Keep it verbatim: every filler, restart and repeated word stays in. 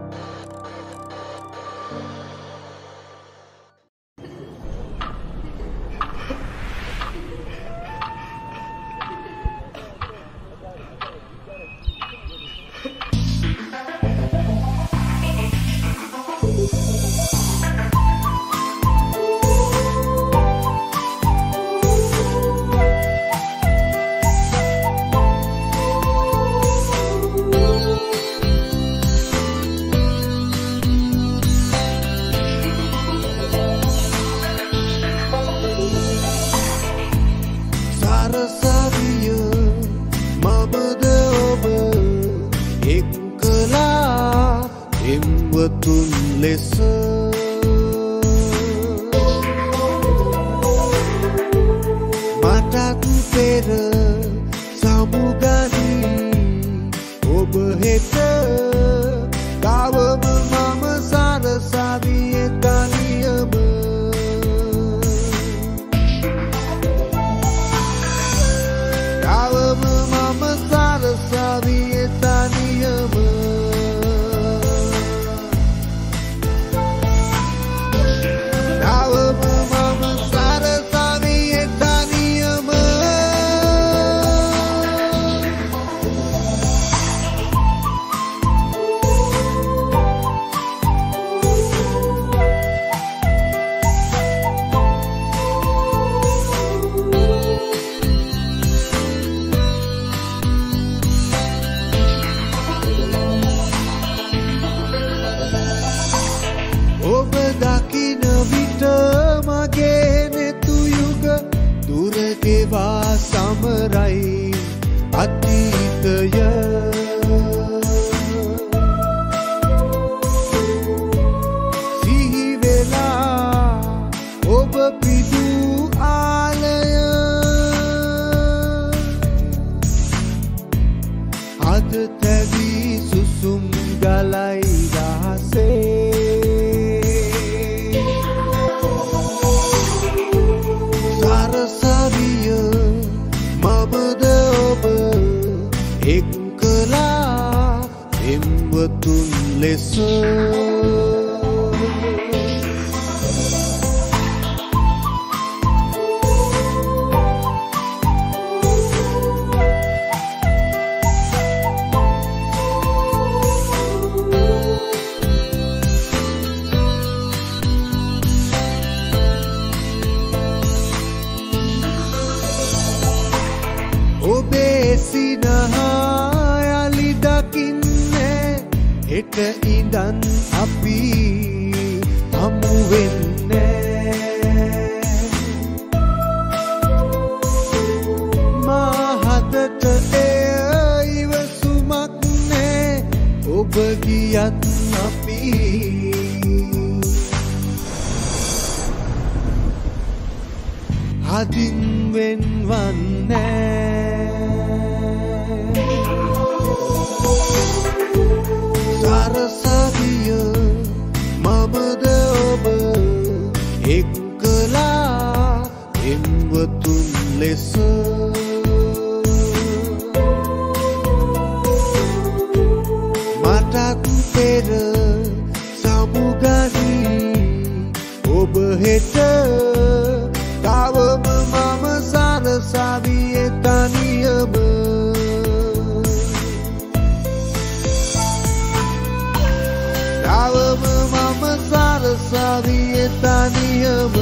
Mama, Mama, Sara, Savi, Etania.